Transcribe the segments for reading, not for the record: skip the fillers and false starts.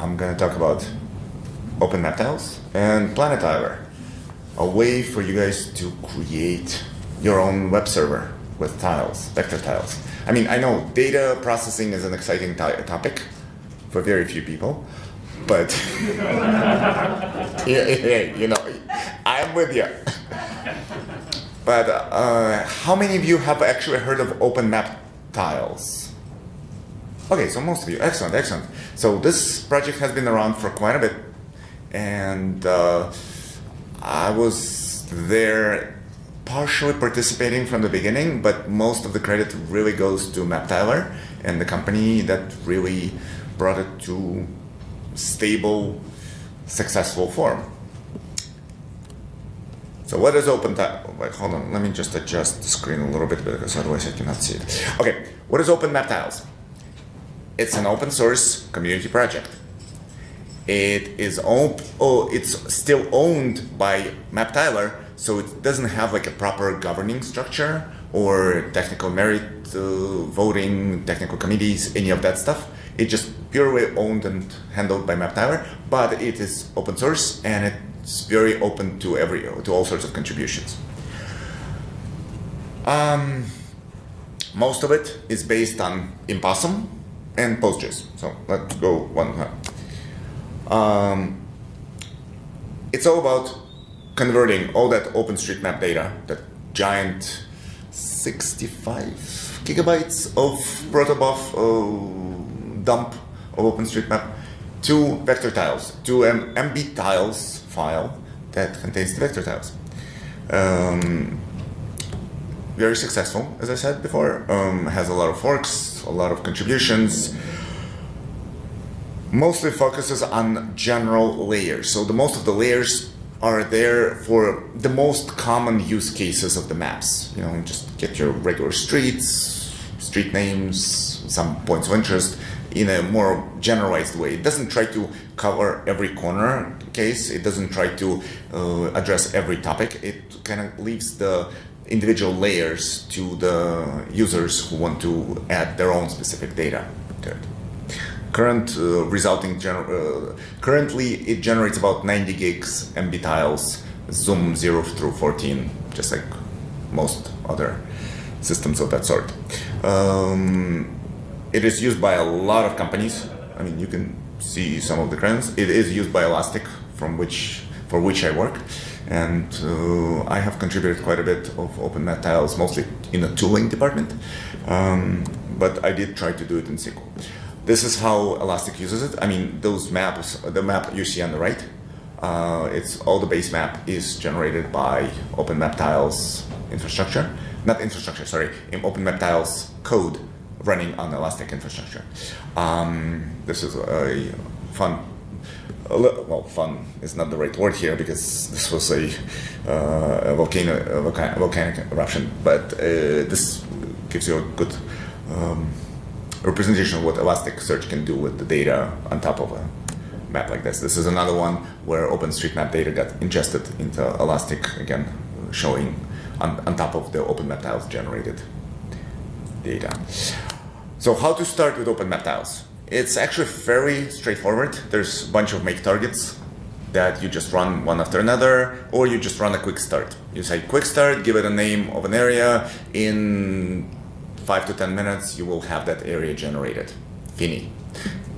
I'm going to talk about OpenMapTiles and PlanetTiler, a way for you guys to create your own web server with tiles, vector tiles. I mean, I know data processing is an exciting topic for very few people, but you know, I'm with you. But how many of you have actually heard of OpenMapTiles? Okay, so most of you. Excellent, excellent. So this project has been around for quite a bit, and I was there partially participating from the beginning, but most of the credit really goes to MapTiler and the company that really brought it to stable, successful form. So what is OpenMapTiles? Wait, hold on, let me just adjust the screen a little bit because otherwise I cannot see it. Okay, what is OpenMapTiles? It's an open source community project. It is it's still owned by MapTiler, so it doesn't have like a proper governing structure or technical merit voting, technical committees, any of that stuff. It's just purely owned and handled by MapTiler, but it is open source and it's very open to all sorts of contributions. Most of it is based on Impossum and PostGIS. So let's go one time. It's all about converting all that OpenStreetMap data, that giant 65 gigabytes of protobuf dump of OpenStreetMap, to vector tiles, to an MBTiles file that contains the vector tiles. Very successful, as I said before. Has a lot of forks, a lot of contributions. Mostly focuses on general layers. So the most of the layers are there for the most common use cases of the maps. You know, just get your regular streets, street names, some points of interest in a more generalized way. It doesn't try to cover every corner case. It doesn't try to address every topic. It kind of leaves the individual layers to the users who want to add their own specific data to it. Currently, it generates about 90 gigs MBTiles, zoom 0 through 14, just like most other systems of that sort. It is used by a lot of companies. I mean, you can see some of the trends. It is used by Elastic, for which I work, and I have contributed quite a bit of OpenMapTiles, mostly in the tooling department, but I did try to do it in SQL. This is how Elastic uses it. I mean, those maps, the map you see on the right, it's all the base map is generated by OpenMapTiles infrastructure, not infrastructure, sorry, OpenMapTiles code running on Elastic infrastructure. This is a fun, well, fun is not the right word here because this was a volcanic eruption, but this gives you a good representation of what Elasticsearch can do with the data on top of a map like this. This is another one where OpenStreetMap data got ingested into Elastic, again, showing on top of the OpenMapTiles generated data. So how to start with OpenMapTiles? It's actually very straightforward. There's a bunch of make targets that you just run one after another, or you just run a quick start. You say quick start, give it a name of an area, in 5 to 10 minutes, you will have that area generated. Fini.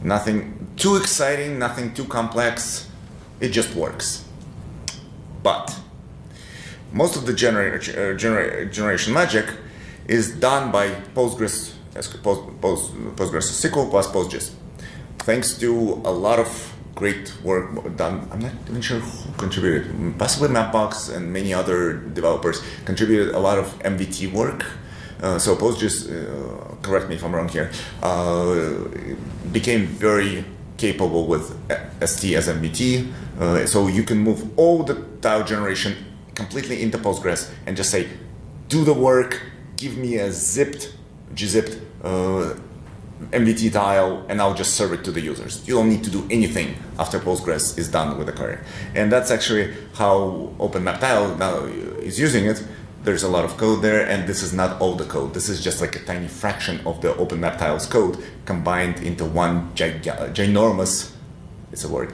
Nothing too exciting, nothing too complex. It just works. But most of the generation magic is done by PostgreSQL plus PostGIS. Thanks to a lot of great work done. I'm not even sure who contributed. Possibly Mapbox and many other developers contributed a lot of MVT work. So PostGIS, correct me if I'm wrong here, became very capable with ST_AsMVT, so you can move all the tile generation completely into Postgres and just say, do the work, give me a gzipped MVT tile, and I'll just serve it to the users. You don't need to do anything after Postgres is done with the query. And that's actually how OpenMapTile now is using it. There's a lot of code there, and this is not all the code. This is just like a tiny fraction of the OpenMapTiles code combined into one ginormous it's a word,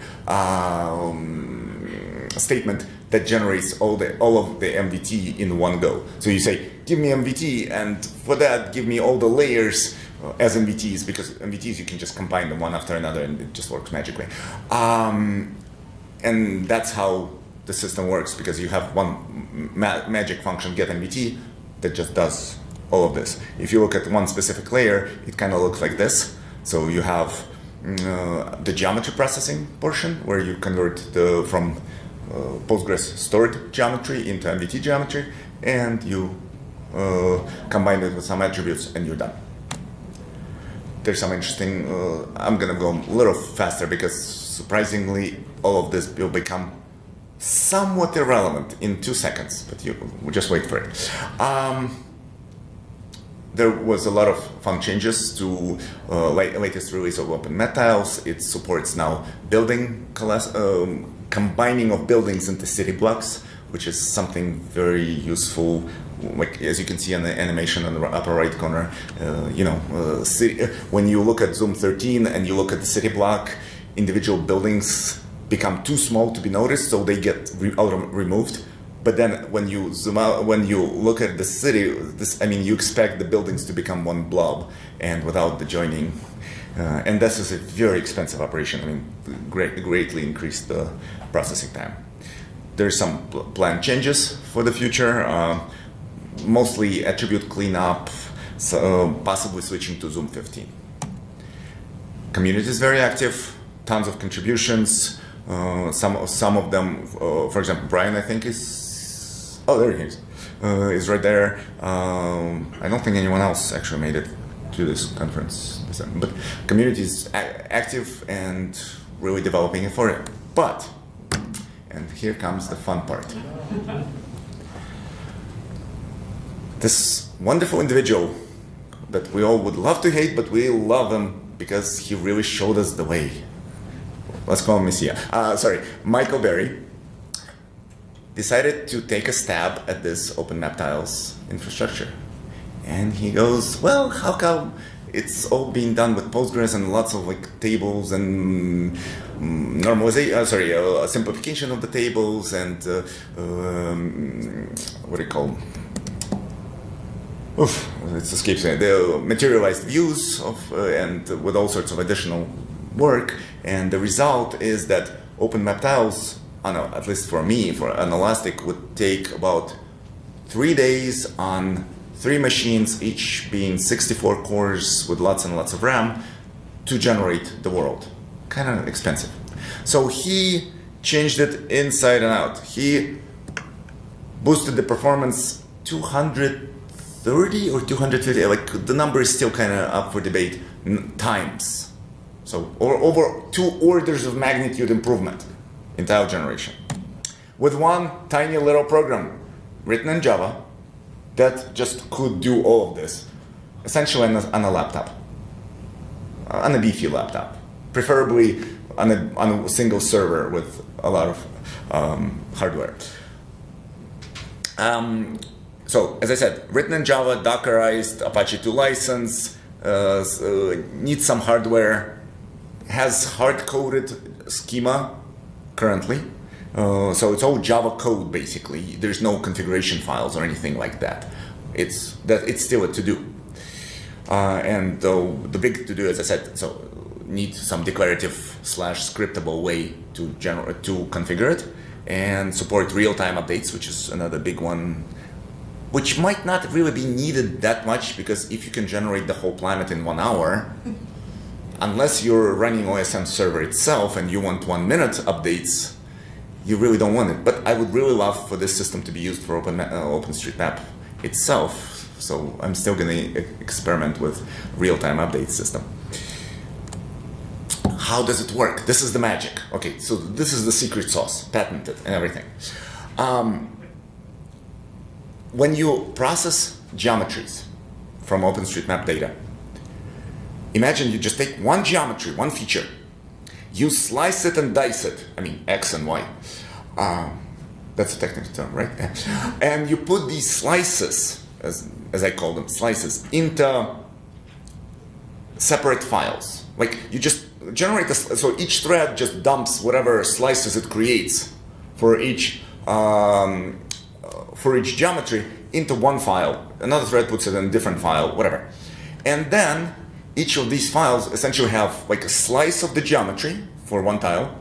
statement that generates all of the MVT in one go. So you say, give me MVT, and for that, give me all the layers as MVTs, because MVTs, you can just combine them one after another, and it just works magically. And that's how the system works, because you have one magic function, get MVT, that just does all of this. If you look at one specific layer, it kind of looks like this. So you have the geometry processing portion, where you convert from PostGIS stored geometry into MVT geometry, and you combine it with some attributes, and you're done. There's some interesting, I'm gonna go a little faster, because surprisingly all of this will become somewhat irrelevant in 2 seconds, but you just wait for it. There was a lot of fun changes to latest release of OpenMapTiles. It supports now building, combining of buildings into city blocks, which is something very useful. Like, as you can see in the animation on the upper right corner, when you look at Zoom 13 and you look at the city block, individual buildings become too small to be noticed, so they get removed. But then when you zoom out, when you look at the city, you expect the buildings to become one blob and without the joining. And this is a very expensive operation. I mean, greatly increased the processing time. There's some planned changes for the future, mostly attribute cleanup, so possibly switching to Zoom 15. Community is very active, tons of contributions. Some of them, for example, Brian, I think is. Oh, there he is right there. I don't think anyone else actually made it to this conference, but community is active and really developing it for it. But, and here comes the fun part. This wonderful individual that we all would love to hate, but we love him because he really showed us the way. Let's call him Messiah. Michael Berry decided to take a stab at this OpenMapTiles infrastructure. And he goes, well, how come it's all being done with PostGIS and lots of like tables and normalization, simplification of the tables and what do you call? Oof, it escapes me. The materialized views of and with all sorts of additional work. And the result is that OpenMapTiles, at least for me, for an Elastic, would take about 3 days on 3 machines, each being 64 cores with lots and lots of RAM, to generate the world. Kind of expensive. So he changed it inside and out. He boosted the performance 230 or 250, like the number is still kind of up for debate, times. So over 2 orders of magnitude improvement. Entire generation, with one tiny little program written in Java that just could do all of this, essentially on a laptop, on a beefy laptop, preferably on a single server with a lot of hardware. So as I said, written in Java, Dockerized, Apache 2 license, needs some hardware, has hard-coded schema currently, so it's all Java code basically. There's no configuration files or anything like that. It's still a to-do, and the big to-do, as I said, so need some declarative / scriptable way to configure it, and support real-time updates, which is another big one, which might not really be needed that much, because if you can generate the whole planet in 1 hour. Unless you're running OSM server itself and you want 1-minute updates, you really don't want it. But I would really love for this system to be used for OpenStreetMap itself. So I'm still going to experiment with real-time update system. How does it work? This is the magic. Okay, so this is the secret sauce, patented and everything. When you process geometries from OpenStreetMap data, imagine you just take one geometry, one feature, you slice it and dice it, I mean X and Y, that's a technical term, right? And you put these slices, as I call them, slices, into separate files. Like you just generate this, so each thread just dumps whatever slices it creates for each geometry into one file. Another thread puts it in a different file, whatever. And then each of these files essentially have like a slice of the geometry for one tile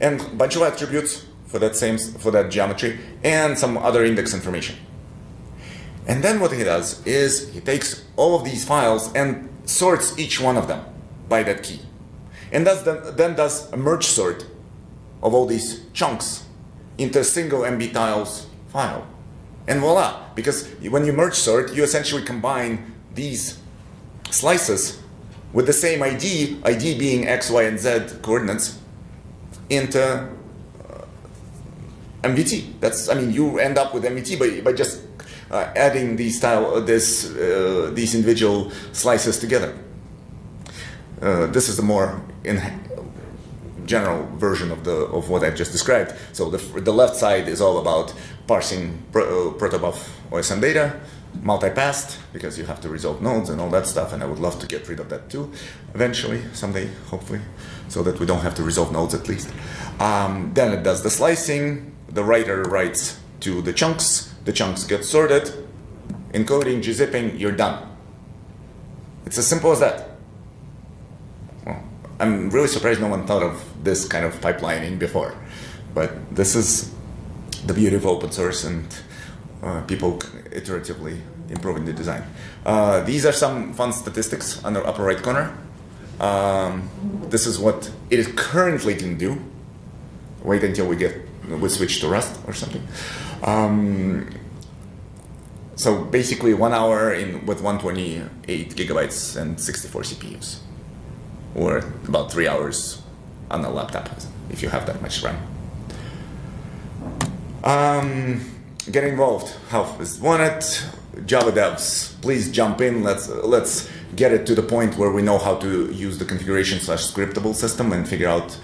and a bunch of attributes for that geometry and some other index information. And then what he does is he takes all of these files and sorts each one of them by that key. And then does a merge sort of all these chunks into a single MBTiles file. And voila, because when you merge sort, you essentially combine these slices with the same ID, ID being X, Y, and Z coordinates, into MVT. That's, I mean, you end up with MVT by just adding these individual slices together. This is the more general version of what I've just described. So the left side is all about parsing protobuf OSM data, multipassed, because you have to resolve nodes and all that stuff, and I would love to get rid of that too eventually, someday, hopefully, so that we don't have to resolve nodes at least. Then it does the slicing, the writer writes to the chunks get sorted, encoding, gzipping, you're done. It's as simple as that. I'm really surprised no one thought of this kind of pipelining before, but this is the beauty of open source and people iteratively improving the design. These are some fun statistics on the upper right corner. This is what it currently can do. Wait until we switch to Rust or something. So basically 1 hour with 128 gigabytes and 64 CPUs. Or about 3 hours on a laptop, if you have that much RAM. Get involved. Help is wanted. Java devs, please jump in. Let's get it to the point where we know how to use the configuration/scriptable system and figure out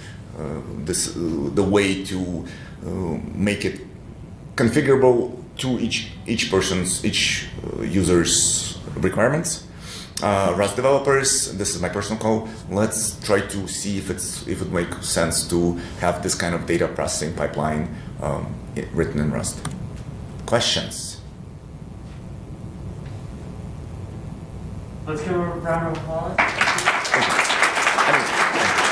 the way to make it configurable to each user's requirements. Rust developers, this is my personal call. Let's try to see if it makes sense to have this kind of data processing pipeline written in Rust. Questions? Let's give a round of applause. Thank you.